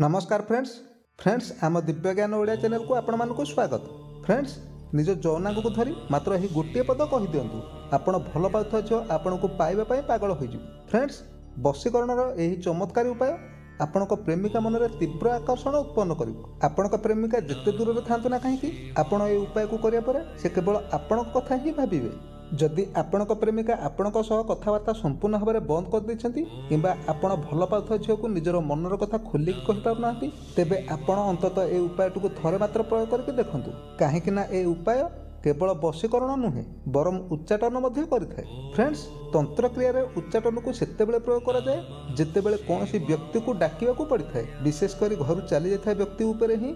नमस्कार friends friends आम दिव्य ज्ञान ओडिया चैनल को आपण मानक स्वागत। फ्रेंड्स निज जौना को धरी मात्र यही गोटे पद कही दियंतु आपण भल पाउथवा झियो आपण को पाइबा पई पागल होई जु। फ्रेंड्स वशीकरणर यही चमत्कारी उपाय आपण को प्रेमिका मन रे तीव्र आकर्षण उत्पन्न करिवो। आपण को प्रेमिका जत्ते दूर रे थांतु ना काहेकी आपण ए उपाय को करिया परे से केवल आपण को कथा ही भाबिबे। जदि आपण को प्रेमिका आपण को सह कथबार्ता संपूर्ण भाव में बंद कर देछंती किंबा आपण भल पाउथवा झियो को निजर मनर कथा खोली कहि पाउ नाहंती तेबे आपण अंततः ए उपायटुकु थरे मात्र प्रयोग करके देखंतु। काहेकि ना ए उपाय केवल वशीकरण नुहे बरम उच्चाटन मध्य करिथाय। फ्रेंड्स तंत्र क्रिया रे उच्चाटन को सेतेबेले प्रयोग करा जाय जेतेबेले कोनोसी व्यक्ति को डाकिबा को पड़िथाय। विशेषकर घर चली जाय व्यक्ति ऊपर ही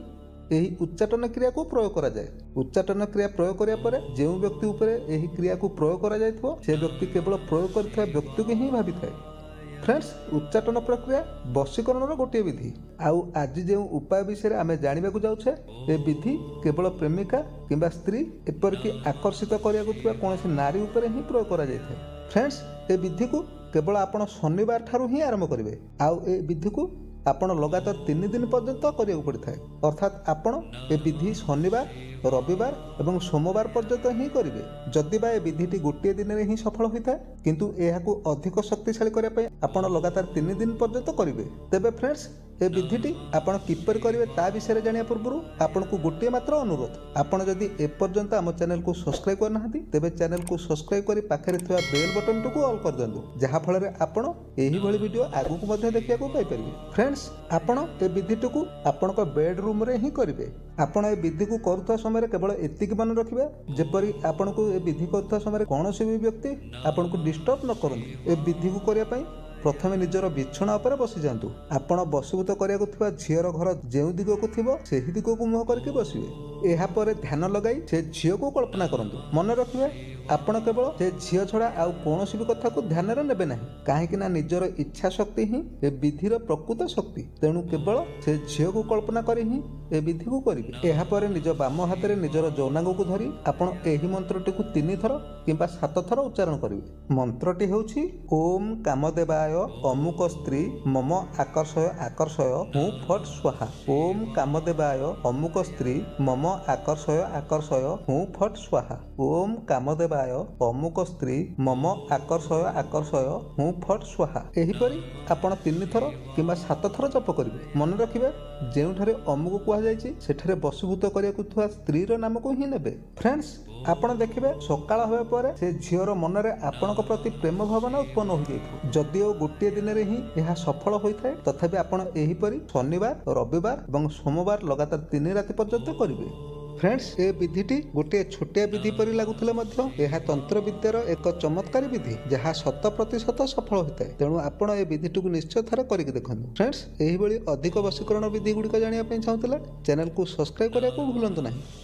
यही उच्चाटन क्रिया को प्रयोग करा जाए। उच्चाटन क्रिया प्रयोग करिया परे जो व्यक्ति उपरे यही क्रिया को प्रयोग करा जायथो से व्यक्ति केवल प्रयोग करथवा व्यक्ति के ही भाबी थाए। फ्रेंड्स उच्चाटन प्रक्रिया वशीकरण गोटे विधि आउ आज जो उपाय विषय आम जाना जाऊे ये विधि केवल प्रेमिका किंबा स्त्री एपरकि आकर्षित करा कौन नारी उपर ही प्रयोग करा जाए। फ्रेंड्स ए विधि को केवल आपड़ शनिवार ठारू ही आरंभ करेंगे आउ ए विधि को आपण लगातार 3 दिन पर्यंत करिया पड़ता है। अर्थात आपण ए विधि शनिवार रविवार एवं सोमवार पर्यंत ही करेंगे। जदि बा ए विधिटी गोटे दिन में ही सफल होता है किंतु यहाकू अधिक शक्तिशाली करिया पय आपण लगातार 3 दिन पर्यंत करेंगे। तेबे फ्रेंड्स ए विधिटी आपण किपर करेंगे ता विषय जाना पूर्व आपण को गोटे मात्र अनुरोध आपण जदि ए पर्यंत आम चैनल को सब्सक्राइब करना तेबे चैनल को सब्सक्राइब कर पाखे थोड़ा बेल बटन टू ऑल कर दिंतु जहाँफल आपण यही वीडियो आगू को देखा पाइपर। फ्रेंड्स आपण ए विधिटी को आपण बेडरूम रे ही करेंगे। आपण ए विधि को करुवा समय केवल एतिक मन रखिए जेपरी आपण को ए विधि करुवा समय कौन भी व्यक्ति आपण को डिस्टर्ब न करती। ए विधि को करने प्रथमे निजर बिछना उपर बसी जातु। आपण बसीभूत करा झीर घर जो दिग को थी से ही दिग को मुह करके बसवे। यापर ध्यान लगाई से झील को कल्पना करतु। मन रखिए आपण केवल से झील छड़ा आउ कौन भी कथा को ध्यान नेबे ना कहीं निजर इच्छा शक्ति ही ए विधिर प्रकृत शक्ति। तेणु केवल से झील को कल्पना कर ही ए विधि को करेंगे। यापर निज बाम हाथ में निजर जौनांग को धरी आपण यही मंत्रटी को 3 थर किंबा 7 थर उच्चारण करेंगे। मंत्रटी होउछि ओम कामदेवाय अमुक स्त्री मम आकर्षय आकर्षय हूँ फट स्वाहा। ओम कामदेवाय अमुक स्त्री मम आकर्षय आकर्षय हूँ फट स्वाहा। ओम कामदेवाय अमुक स्त्री मम आकर्षय आकर्षय हूँ फट स्वाहा। एहीपरी आपण 3 थर किंबा 7 थर जप करेंगे। मन रखिए जोठारे अमुक कहुई से बसीभूत करा स्त्रीर नाम को ही नेबे। फ्रेंड्स आपण देखिए सकाल होगा पर से झीर मनरे आपण प्रति प्रेम भावना उत्पन्न हो जाए। जदिओ गोटे दिन में ही यह सफल होता है तथापि आपण एहीपरी शनिवार रविवार एवं सोमवार लगातार 3 राति पर्यंत करेंगे। फ्रेंड्स ए विधिटी गोटे छोटिया विधि परि लगुले यह तंत्र विद्यार एक चमत्कारी विधि जहाँ 100% सफल होता है। तेणु आपण ए विधिटी को निश्चय थर करके देखते। फ्रेंड्स यही अधिक वशीकरण विधि गुड़िक जाना चाहूँगा चैनल को सब्सक्राइब करने को भूलु ना।